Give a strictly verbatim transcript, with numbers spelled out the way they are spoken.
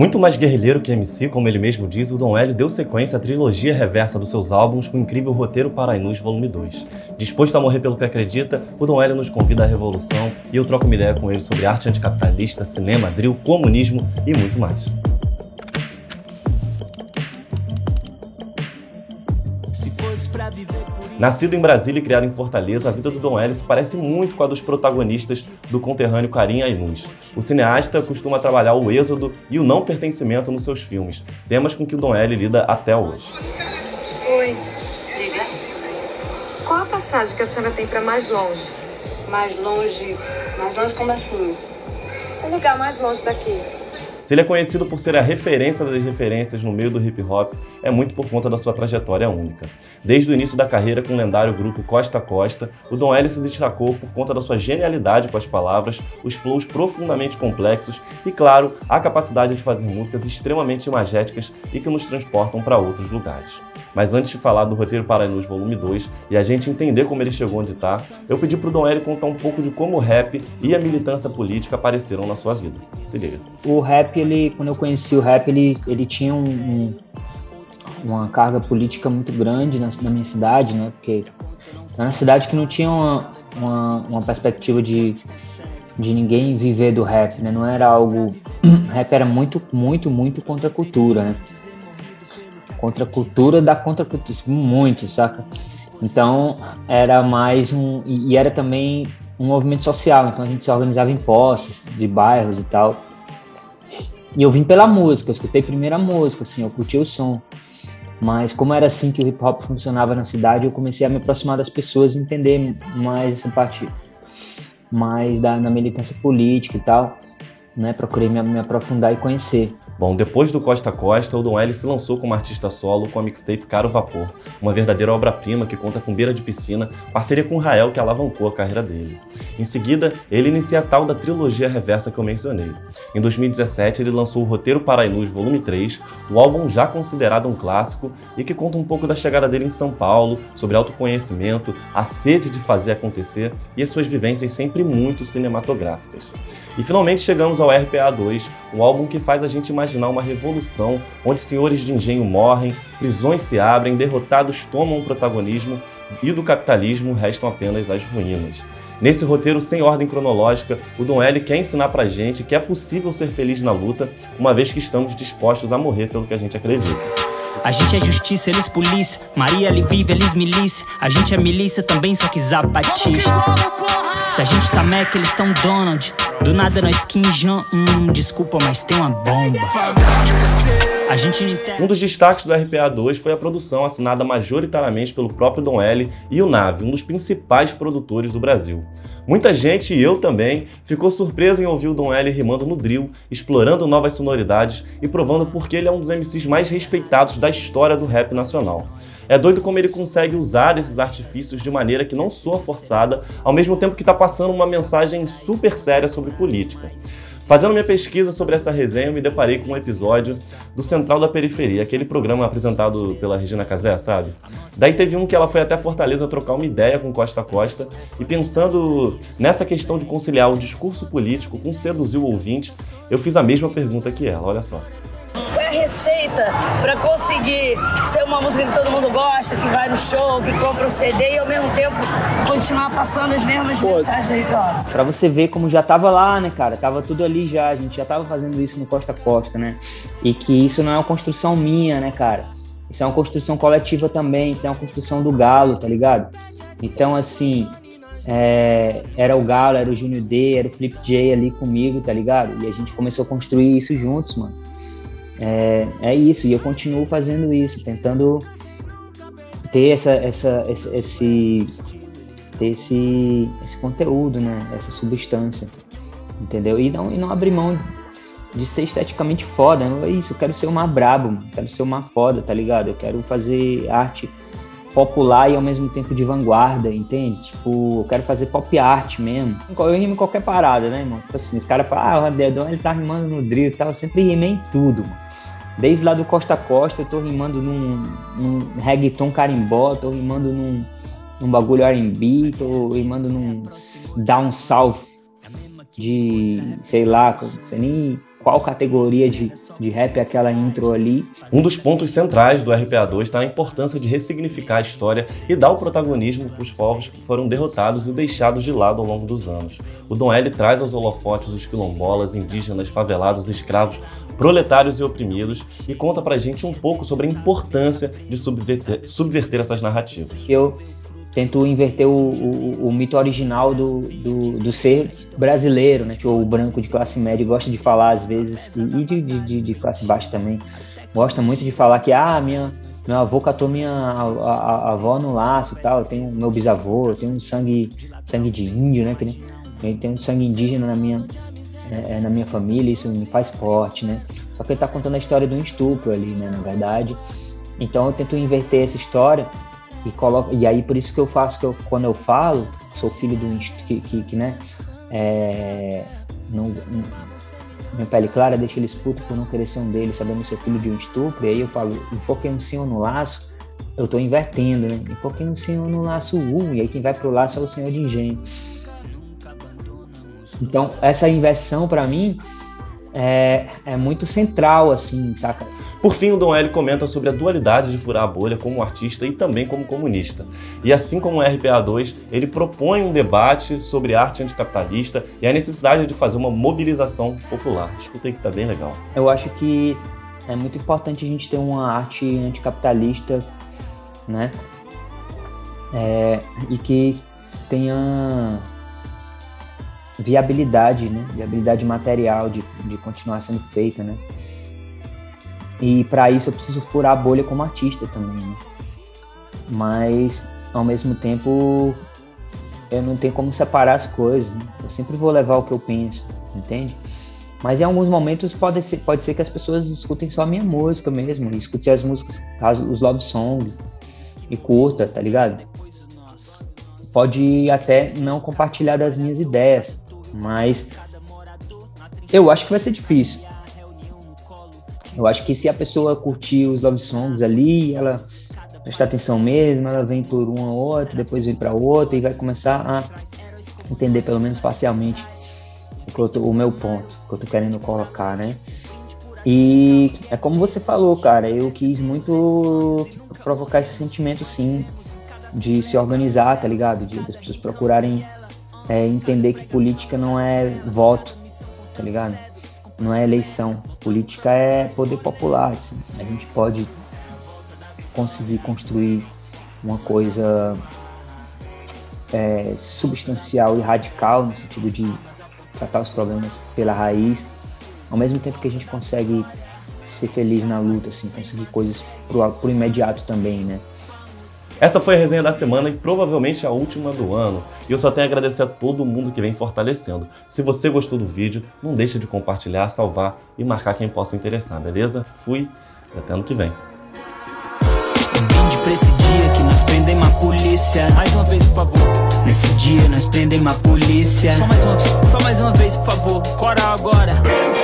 Muito mais guerrilheiro que M C, como ele mesmo diz, o Dom Hélio deu sequência à trilogia reversa dos seus álbuns com o incrível Roteiro para Aïnouz volume dois. Disposto a morrer pelo que acredita, o Dom Hélio nos convida à revolução e eu troco uma ideia com ele sobre arte anticapitalista, cinema, drill, comunismo e muito mais. Nascido em Brasília e criado em Fortaleza, a vida do Dom Hélio se parece muito com a dos protagonistas do conterrâneo Karim Aïnouz. O cineasta costuma trabalhar o êxodo e o não pertencimento nos seus filmes, temas com que o Dom Hélio lida até hoje. Oi. Qual a passagem que a senhora tem para mais longe? Mais longe... mais longe como assim? Um lugar mais longe daqui. Se ele é conhecido por ser a referência das referências no meio do hip-hop, é muito por conta da sua trajetória única. Desde o início da carreira com o lendário grupo Costa a Costa, o Dom Hélio se destacou por conta da sua genialidade com as palavras, os flows profundamente complexos e, claro, a capacidade de fazer músicas extremamente imagéticas e que nos transportam para outros lugares. Mas antes de falar do Roteiro para Aïnouz volume dois e a gente entender como ele chegou onde está, eu pedi para o Dom Hélio contar um pouco de como o rap e a militância política apareceram na sua vida. Se liga. O rap, ele, quando eu conheci o rap, ele, ele tinha um, um, uma carga política muito grande na, na minha cidade, né? Porque era uma cidade que não tinha uma, uma, uma perspectiva de, de ninguém viver do rap, né? Não era algo... rap era muito, muito, muito contra a cultura, né? Contra a cultura da contracultura, muito, saca? Então, era mais um... E era também um movimento social, então a gente se organizava em posses de bairros e tal. E eu vim pela música, eu escutei primeiro a música, assim, eu curti o som. Mas como era assim que o hip-hop funcionava na cidade, eu comecei a me aproximar das pessoas e entender mais essa parte, mais da, da militância política e tal, né? Procurei me, me aprofundar e conhecer. Bom, depois do Costa a Costa, o Dom Hélio se lançou como artista solo com a mixtape Caro Vapor, uma verdadeira obra-prima que conta com Beira de Piscina, parceria com Rael que alavancou a carreira dele. Em seguida, ele inicia a tal da trilogia reversa que eu mencionei. Em dois mil e dezessete, ele lançou o Roteiro para Aïnouz volume três, o álbum já considerado um clássico e que conta um pouco da chegada dele em São Paulo, sobre autoconhecimento, a sede de fazer acontecer e as suas vivências sempre muito cinematográficas. E finalmente chegamos ao R P A dois, um álbum que faz a gente imaginar uma revolução, onde senhores de engenho morrem, prisões se abrem, derrotados tomam o protagonismo e do capitalismo restam apenas as ruínas. Nesse roteiro sem ordem cronológica, o Dom Hélio quer ensinar pra gente que é possível ser feliz na luta, uma vez que estamos dispostos a morrer pelo que a gente acredita. A gente é justiça, eles polícia, Maria ele vive, eles milícia, a gente é milícia também, só que zapatista. Se a gente tá Mac, eles tão Donald. Do nada nós quinjam, hum, desculpa, mas tem uma bomba. A gente não entende. Um dos destaques do R P A dois foi a produção assinada majoritariamente pelo próprio Dom Hélio e o Nave, um dos principais produtores do Brasil. Muita gente, e eu também, ficou surpresa em ouvir o Dom Hélio rimando no drill, explorando novas sonoridades e provando porque ele é um dos M Cs mais respeitados da história do rap nacional. É doido como ele consegue usar esses artifícios de maneira que não soa forçada, ao mesmo tempo que está passando uma mensagem super séria sobre política. Fazendo minha pesquisa sobre essa resenha, eu me deparei com um episódio do Central da Periferia, aquele programa apresentado pela Regina Casé, sabe? Daí teve um que ela foi até Fortaleza trocar uma ideia com Costa a Costa e pensando nessa questão de conciliar o discurso político com seduzir o ouvinte, eu fiz a mesma pergunta que ela, olha só. Qual é a receita para conseguir ser uma música que todo mundo gosta, que vai no show, que compra o C D e ao mesmo tempo continuar passando as mesmas Pô, mensagens da Para você ver como já tava lá, né, cara? Tava tudo ali já, a gente já tava fazendo isso no Costa a Costa, né? E que isso não é uma construção minha, né, cara? Isso é uma construção coletiva também, isso é uma construção do Galo, tá ligado? Então, assim, é... era o Galo, era o Júnior D, era o Flip Jay ali comigo, tá ligado? E a gente começou a construir isso juntos, mano. É, é isso, e eu continuo fazendo isso, tentando ter essa, essa, esse, esse, ter esse, esse conteúdo, né? Essa substância, entendeu? E não, e não abrir mão de ser esteticamente foda, não é isso, eu quero ser o mais brabo, quero ser o mais foda, tá ligado? Eu quero fazer arte popular e ao mesmo tempo de vanguarda, entende? Tipo, eu quero fazer pop art mesmo. Eu rimo em qualquer parada, né, irmão? Tipo assim, os caras falam, ah, o Andedon ele tá rimando no drill e tal, eu sempre rimei em tudo, mano. Desde lá do Costa a Costa, eu tô rimando num, num reggaeton carimbó, tô rimando num, num bagulho R and B, tô rimando num down south de, sei lá, não sei nem qual categoria de, de rap é aquela intro ali. Um dos pontos centrais do R P A dois está a importância de ressignificar a história e dar o protagonismo para os povos que foram derrotados e deixados de lado ao longo dos anos. O Dom L traz aos holofotes os quilombolas, indígenas, favelados, escravos, proletários e oprimidos e conta pra gente um pouco sobre a importância de subverter, subverter essas narrativas. Eu tento inverter o, o, o mito original do, do, do ser brasileiro, né? Que o branco de classe média gosta de falar às vezes, e de, de, de classe baixa também, gosta muito de falar que ah, minha, meu avô catou minha a, a, a avó no laço e tal, eu tenho meu bisavô, eu tenho um sangue, sangue de índio, né? Eu tenho um sangue indígena na minha, é, na minha família, isso me faz forte, né? Só que ele tá contando a história de um estupro ali, né? Na verdade. Então eu tento inverter essa história. E, coloco, e aí por isso que eu faço, que eu, quando eu falo, sou filho do que, que, que né, é, não, não, minha pele clara deixa eles putos por não querer ser um deles, sabendo ser filho de um estupro, e aí eu falo, enfoquei um senhor no laço, eu tô invertendo, né, enfoquei um senhor no laço, uh, e aí quem vai pro laço é o senhor de engenho. Então, essa inversão pra mim, É, é muito central, assim, saca? Por fim, o Dom L comenta sobre a dualidade de furar a bolha como artista e também como comunista. E assim como o R P A dois, ele propõe um debate sobre arte anticapitalista e a necessidade de fazer uma mobilização popular. Escutei que tá bem legal. Eu acho que é muito importante a gente ter uma arte anticapitalista, né? É, e que tenha viabilidade, né? Viabilidade material de, de continuar sendo feita, né? E para isso eu preciso furar a bolha como artista também, né? Mas ao mesmo tempo eu não tenho como separar as coisas, né? Eu sempre vou levar o que eu penso, entende? Mas em alguns momentos pode ser, pode ser que as pessoas escutem só a minha música mesmo, escutem as músicas, os love songs e curta, tá ligado? Pode até não compartilhar das minhas ideias, mas eu acho que vai ser difícil. Eu acho que se a pessoa curtir os love songs ali, ela prestar atenção mesmo, ela vem por uma ou outra, depois vem para outra e vai começar a entender pelo menos parcialmente o meu ponto que eu tô querendo colocar, né? E é como você falou, cara, eu quis muito provocar esse sentimento, sim, de se organizar, tá ligado? De das pessoas procurarem é, entender que política não é voto, tá ligado? Não é eleição. Política é poder popular, assim. A gente pode conseguir construir uma coisa é, substancial e radical, no sentido de tratar os problemas pela raiz, ao mesmo tempo que a gente consegue ser feliz na luta, assim, conseguir coisas pro, pro imediato também, né? Essa foi a resenha da semana e provavelmente a última do ano. E eu só tenho a agradecer a todo mundo que vem fortalecendo. Se você gostou do vídeo, não deixa de compartilhar, salvar e marcar quem possa interessar, beleza? Fui e até ano que vem. Brinde pra esse dia que nós prendem uma polícia. Mais uma vez, por favor. Nesse dia nós prendem uma polícia. Só mais uma, só mais uma vez, por favor. Coral agora.